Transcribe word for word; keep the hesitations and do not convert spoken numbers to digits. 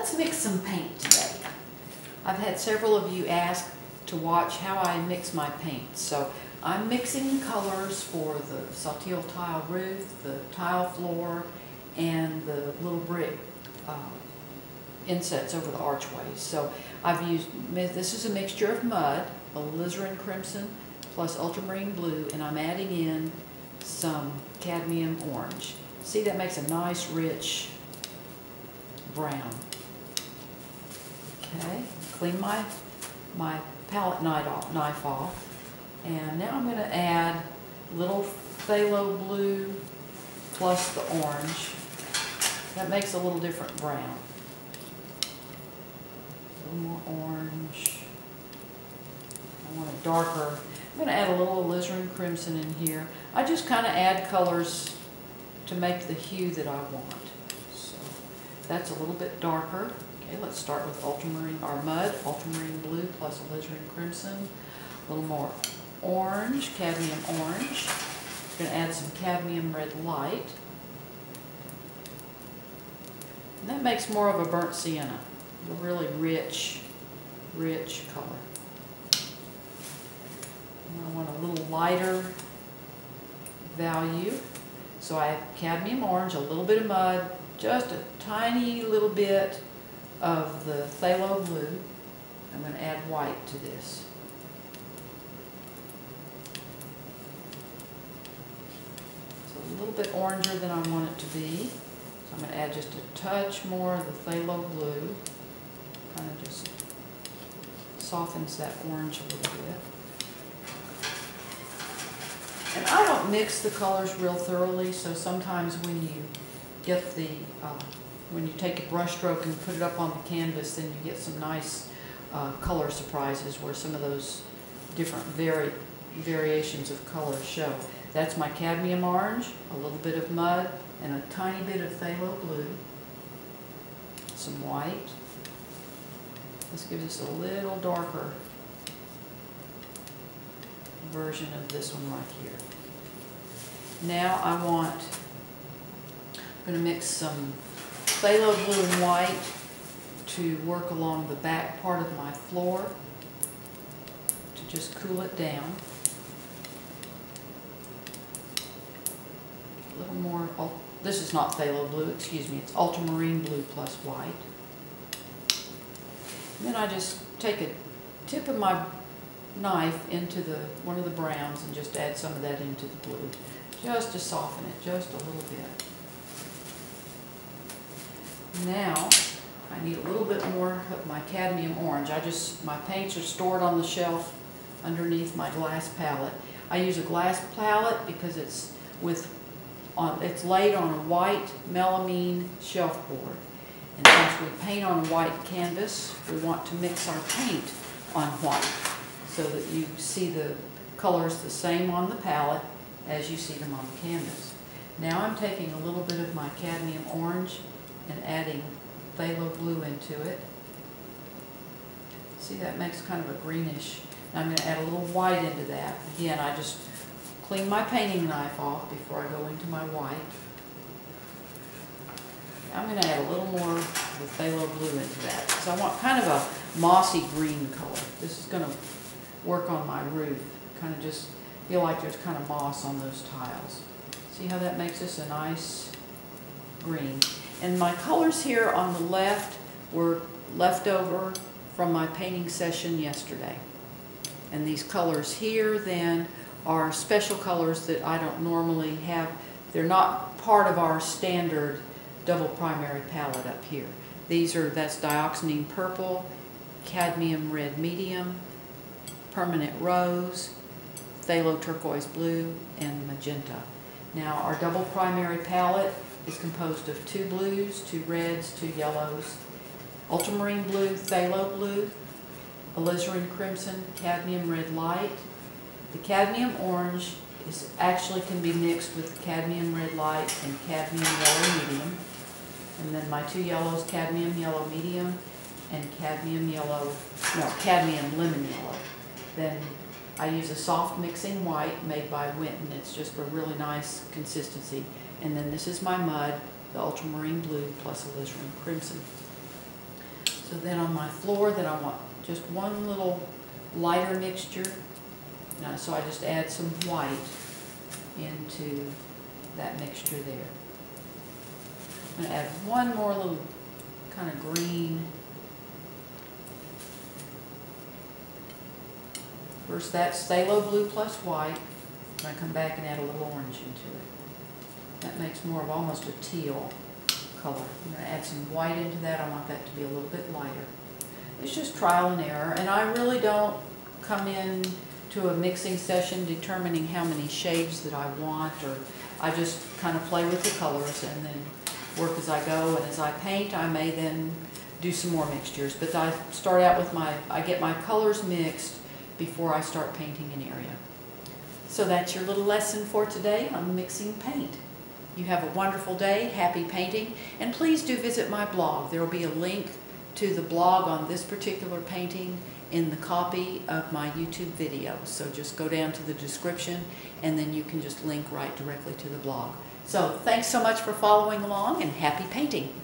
let's mix some paint today. I've had several of you ask to watch how I mix my paint. So I'm mixing colors for the Saltillo tile roof, the tile floor, and the little brick uh, insets over the archways. So I've used, this is a mixture of mud, alizarin crimson, plus ultramarine blue, and I'm adding in some cadmium orange. See, that makes a nice rich brown. Okay, clean my, my palette knife off. And now I'm going to add little phthalo blue plus the orange. That makes a little different brown. A little more orange. I want a darker. I'm going to add a little alizarin crimson in here. I just kind of add colors to make the hue that I want. So that's a little bit darker. Okay, let's start with ultramarine or mud, ultramarine blue plus alizarin crimson. A little more orange, cadmium orange. I'm going to add some cadmium red light. And that makes more of a burnt sienna, a really rich, rich color. And I want a little lighter value. So I have cadmium orange, a little bit of mud, just a tiny little bit of the phthalo blue. I'm going to add white to this. A little bit oranger than I want it to be. So I'm going to add just a touch more of the phthalo blue. Kind of just softens that orange a little bit. And I don't mix the colors real thoroughly, so sometimes when you get the, uh, when you take a brush stroke and put it up on the canvas, then you get some nice uh, color surprises where some of those different vari variations of color show. That's my cadmium orange, a little bit of mud, and a tiny bit of phthalo blue, some white. This gives us a little darker version of this one right here. Now I want, I'm going to mix some phthalo blue and white to work along the back part of my floor to just cool it down. A little more, oh, this is not phthalo blue, excuse me, it's ultramarine blue plus white. And then I just take a tip of my knife into the one of the browns and just add some of that into the blue, just to soften it just a little bit. Now I need a little bit more of my cadmium orange. I just, my paints are stored on the shelf underneath my glass palette. I use a glass palette because it's with On, it's laid on a white melamine shelf board, and since we paint on a white canvas, we want to mix our paint on white so that you see the colors the same on the palette as you see them on the canvas. Now I'm taking a little bit of my cadmium orange and adding phthalo blue into it. See, that makes kind of a greenish. Now I'm going to add a little white into that. Again, I just clean my painting knife off before I go into my white. I'm going to add a little more of the phthalo blue into that. So I want kind of a mossy green color. This is going to work on my roof. Kind of just feel like there's kind of moss on those tiles. See how that makes us a nice green. And my colors here on the left were left over from my painting session yesterday. And these colors here then are special colors that I don't normally have. They're not part of our standard double primary palette up here. These are, that's dioxazine purple, cadmium red medium, permanent rose, phthalo turquoise blue, and magenta. Now our double primary palette is composed of two blues, two reds, two yellows, ultramarine blue, phthalo blue, alizarin crimson, cadmium red light. The cadmium orange is actually can be mixed with cadmium red light and cadmium yellow medium. And then my two yellows, cadmium yellow medium and cadmium yellow, no, cadmium lemon yellow. Then I use a soft mixing white made by Winton. It's just for really nice consistency. And then this is my mud, the ultramarine blue plus alizarin crimson. So then on my floor, then I want just one little lighter mixture. Now, so I just add some white into that mixture there. I'm going to add one more little kind of green. First that's phthalo blue plus white, and I come back and add a little orange into it. That makes more of almost a teal color. I'm going to add some white into that. I want that to be a little bit lighter. It's just trial and error, and I really don't come in to a mixing session determining how many shades that I want, or I just kind of play with the colors and then work as I go, and as I paint I may then do some more mixtures, but I start out with my, I get my colors mixed before I start painting an area. So that's your little lesson for today on mixing paint. You have a wonderful day, happy painting, and please do visit my blog. There will be a link to the blog on this particular painting in the copy of my YouTube video. So just go down to the description and then you can just link right directly to the blog. So thanks so much for following along, and happy painting.